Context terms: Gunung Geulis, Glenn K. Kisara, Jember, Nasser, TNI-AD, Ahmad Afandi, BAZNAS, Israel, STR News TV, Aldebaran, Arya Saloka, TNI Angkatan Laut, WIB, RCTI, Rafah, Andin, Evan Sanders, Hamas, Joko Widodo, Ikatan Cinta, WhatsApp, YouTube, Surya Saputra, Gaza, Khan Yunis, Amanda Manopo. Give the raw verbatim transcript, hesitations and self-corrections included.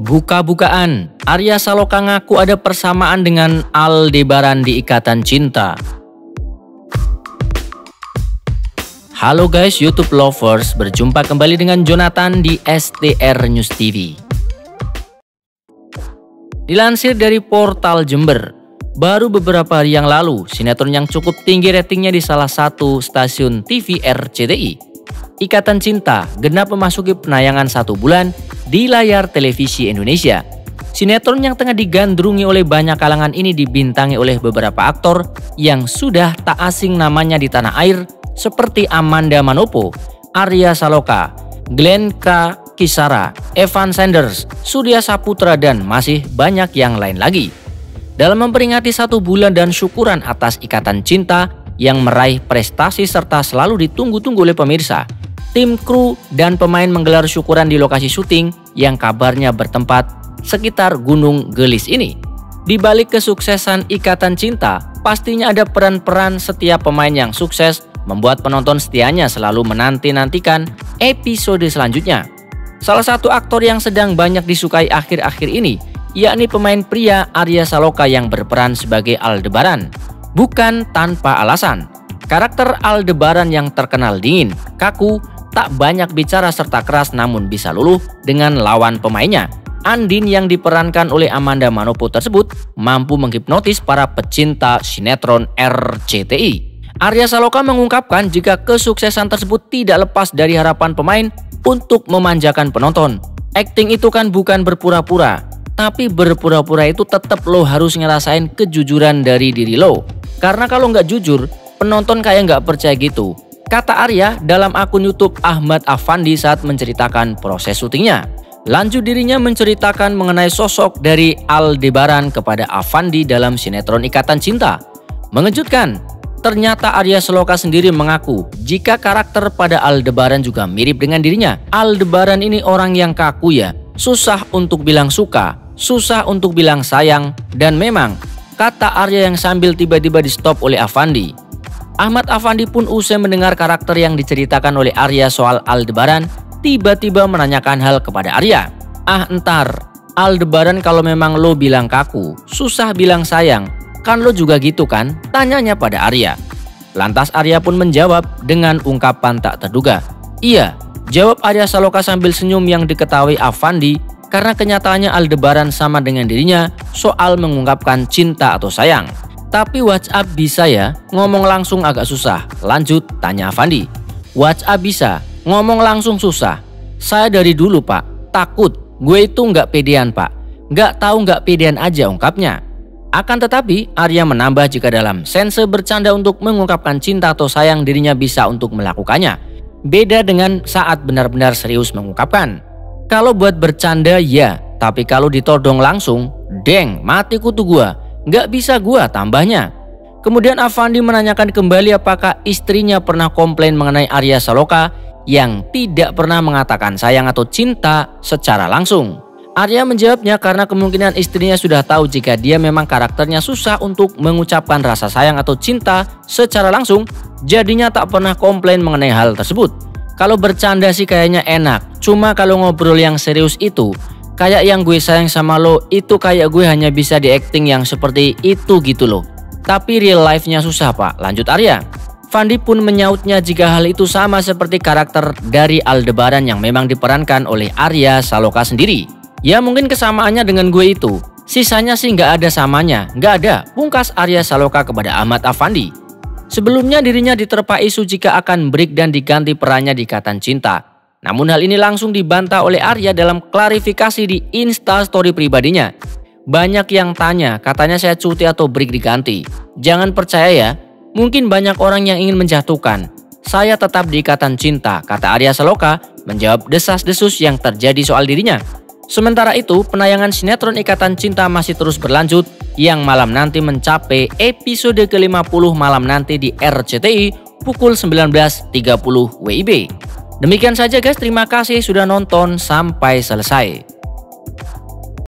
Buka-bukaan, Arya Saloka ngaku ada persamaan dengan Aldebaran di Ikatan Cinta. Halo guys YouTube lovers, berjumpa kembali dengan Jonathan di S T R News T V. Dilansir dari portal Jember, baru beberapa hari yang lalu, sinetron yang cukup tinggi ratingnya di salah satu stasiun T V R C T I, Ikatan Cinta, genap memasuki penayangan satu bulan di layar televisi Indonesia. Sinetron yang tengah digandrungi oleh banyak kalangan ini dibintangi oleh beberapa aktor yang sudah tak asing namanya di tanah air seperti Amanda Manopo, Arya Saloka, Glenn K. Kisara, Evan Sanders, Surya Saputra, dan masih banyak yang lain lagi. Dalam memperingati satu bulan dan syukuran atas Ikatan Cinta yang meraih prestasi serta selalu ditunggu-tunggu oleh pemirsa, tim kru dan pemain menggelar syukuran di lokasi syuting yang kabarnya bertempat sekitar Gunung Geulis ini. Di balik kesuksesan Ikatan Cinta, pastinya ada peran-peran setiap pemain yang sukses membuat penonton setianya selalu menanti-nantikan episode selanjutnya. Salah satu aktor yang sedang banyak disukai akhir-akhir ini, yakni pemain pria Arya Saloka yang berperan sebagai Aldebaran. Bukan tanpa alasan, karakter Aldebaran yang terkenal dingin, kaku, tak banyak bicara serta keras namun bisa luluh dengan lawan pemainnya. Andin yang diperankan oleh Amanda Manopo tersebut mampu menghipnotis para pecinta sinetron R C T I. Arya Saloka mengungkapkan jika kesuksesan tersebut tidak lepas dari harapan pemain untuk memanjakan penonton. Akting itu kan bukan berpura-pura, tapi berpura-pura itu tetap lo harus ngerasain kejujuran dari diri lo. Karena kalau nggak jujur, penonton kayak nggak percaya gitu, kata Arya dalam akun YouTube Ahmad Afandi saat menceritakan proses syutingnya. Lanjut dirinya menceritakan mengenai sosok dari Aldebaran kepada Afandi dalam sinetron Ikatan Cinta. Mengejutkan, ternyata Arya Saloka sendiri mengaku jika karakter pada Aldebaran juga mirip dengan dirinya. Aldebaran ini orang yang kaku ya, susah untuk bilang suka, susah untuk bilang sayang, dan memang, kata Arya yang sambil tiba-tiba di stop oleh Afandi. Ahmad Afandi pun usai mendengar karakter yang diceritakan oleh Arya soal Aldebaran, tiba-tiba menanyakan hal kepada Arya. Ah entar, Aldebaran kalau memang lo bilang kaku, susah bilang sayang, kan lo juga gitu kan? Tanyanya pada Arya. Lantas Arya pun menjawab dengan ungkapan tak terduga. Iya, jawab Arya Saloka sambil senyum yang diketahui Afandi, karena kenyataannya Aldebaran sama dengan dirinya soal mengungkapkan cinta atau sayang. Tapi WhatsApp bisa ya, ngomong langsung agak susah, lanjut tanya Afandi. WhatsApp bisa, ngomong langsung susah. Saya dari dulu pak, takut, gue itu nggak pedean pak. Nggak tahu nggak pedean aja ungkapnya. Akan tetapi, Arya menambah jika dalam sense bercanda untuk mengungkapkan cinta atau sayang dirinya bisa untuk melakukannya. Beda dengan saat benar-benar serius mengungkapkan. Kalau buat bercanda ya, tapi kalau ditodong langsung, deng mati kutu gua. Nggak bisa gua, tambahnya. Kemudian Afandi menanyakan kembali apakah istrinya pernah komplain mengenai Arya Saloka yang tidak pernah mengatakan sayang atau cinta secara langsung. Arya menjawabnya karena kemungkinan istrinya sudah tahu jika dia memang karakternya susah untuk mengucapkan rasa sayang atau cinta secara langsung, jadinya tak pernah komplain mengenai hal tersebut. Kalau bercanda sih kayaknya enak, cuma kalau ngobrol yang serius itu, kayak yang gue sayang sama lo, itu kayak gue hanya bisa di-acting yang seperti itu gitu loh. Tapi real life-nya susah pak, lanjut Arya. Fandi pun menyautnya jika hal itu sama seperti karakter dari Aldebaran yang memang diperankan oleh Arya Saloka sendiri. Ya mungkin kesamaannya dengan gue itu, sisanya sih nggak ada samanya, nggak ada, pungkas Arya Saloka kepada Ahmad Afandi. Sebelumnya dirinya diterpa isu jika akan break dan diganti perannya di Ikatan Cinta. Namun hal ini langsung dibantah oleh Arya dalam klarifikasi di Instastory pribadinya. Banyak yang tanya, katanya saya cuti atau break diganti. Jangan percaya ya, mungkin banyak orang yang ingin menjatuhkan. Saya tetap di Ikatan Cinta, kata Arya Saloka menjawab desas-desus yang terjadi soal dirinya. Sementara itu, penayangan sinetron Ikatan Cinta masih terus berlanjut yang malam nanti mencapai episode ke lima puluh malam nanti di R C T I pukul sembilan belas tiga puluh W I B. Demikian saja guys, terima kasih sudah nonton sampai selesai.